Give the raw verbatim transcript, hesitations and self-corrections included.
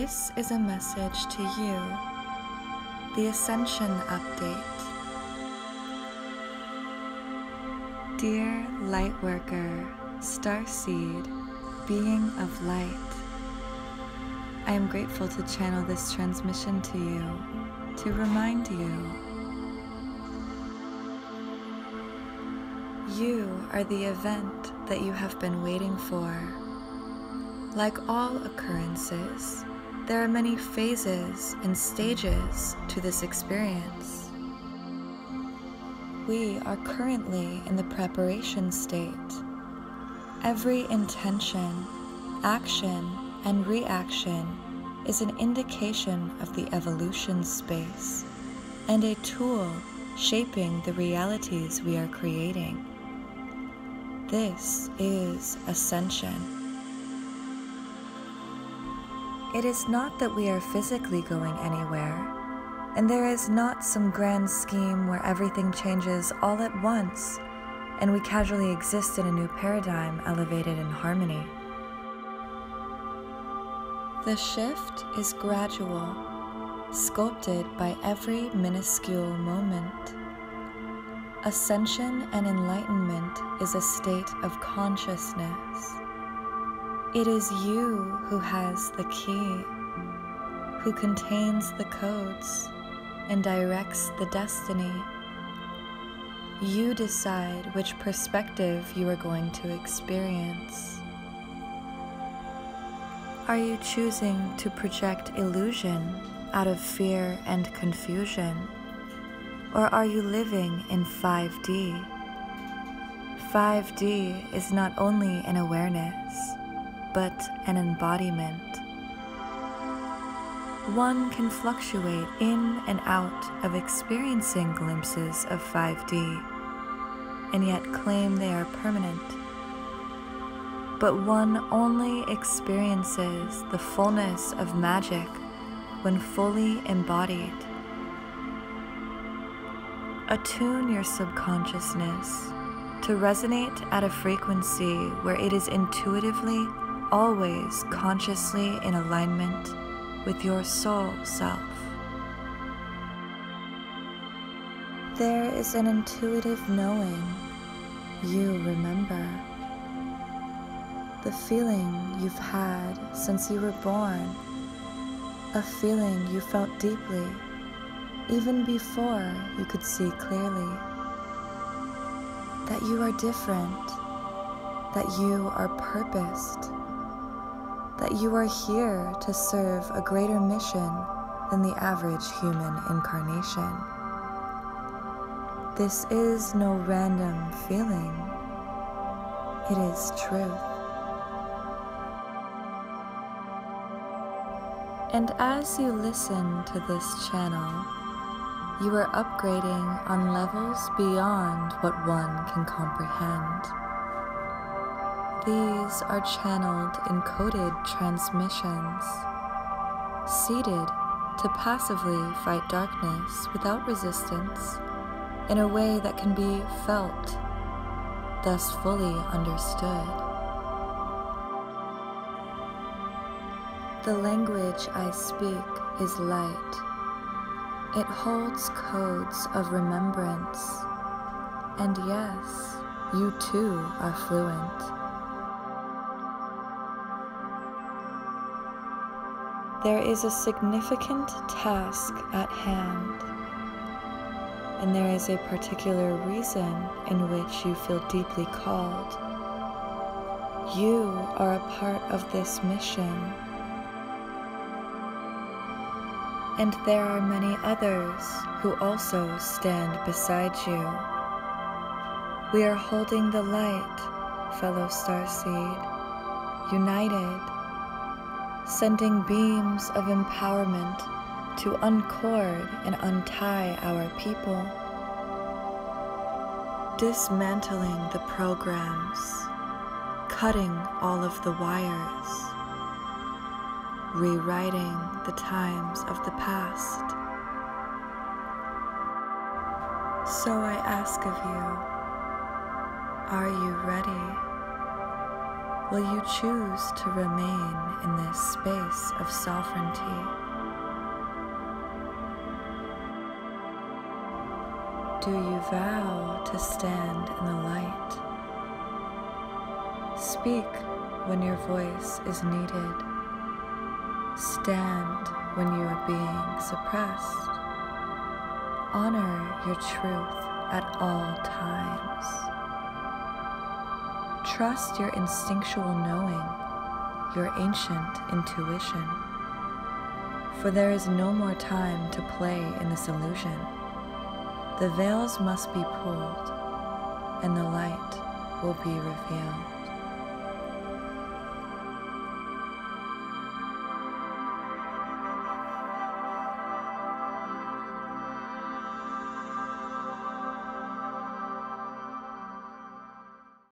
This is a message to you, the Ascension Update. Dear Lightworker, Starseed, Being of Light, I am grateful to channel this transmission to you, to remind you. You are the event that you have been waiting for. Like all occurrences, there are many phases and stages to this experience. We are currently in the preparation state. Every intention, action, and reaction is an indication of the evolution space and a tool shaping the realities we are creating. This is ascension. It is not that we are physically going anywhere, and there is not some grand scheme where everything changes all at once, and we casually exist in a new paradigm elevated in harmony. The shift is gradual, sculpted by every minuscule moment. Ascension and enlightenment is a state of consciousness. It is you who has the key, who contains the codes and directs the destiny. You decide which perspective you are going to experience. Are you choosing to project illusion out of fear and confusion? Or are you living in five D? five D is not only an awareness, but an embodiment. One can fluctuate in and out of experiencing glimpses of five D, and yet claim they are permanent. But one only experiences the fullness of magic when fully embodied. Attune your subconsciousness to resonate at a frequency where it is intuitively always consciously in alignment with your soul self. There is an intuitive knowing you remember. The feeling you've had since you were born, a feeling you felt deeply, even before you could see clearly, that you are different, that you are purposed, that you are here to serve a greater mission than the average human incarnation. This is no random feeling. It is truth. And as you listen to this channel, you are upgrading on levels beyond what one can comprehend. These are channeled encoded transmissions, seeded to passively fight darkness without resistance in a way that can be felt, thus fully understood. The language I speak is light. It holds codes of remembrance, and yes, you too are fluent. There is a significant task at hand, and there is a particular reason in which you feel deeply called. You are a part of this mission, and there are many others who also stand beside you. We are holding the light, fellow Starseed, united, sending beams of empowerment to uncord and untie our people, dismantling the programs, cutting all of the wires, rewriting the times of the past. So I ask of you, are you ready? Will you choose to remain in this space of sovereignty? Do you vow to stand in the light? Speak when your voice is needed. Stand when you are being suppressed. Honor your truth at all times. Trust your instinctual knowing, your ancient intuition, for there is no more time to play in this illusion. The veils must be pulled, and the light will be revealed.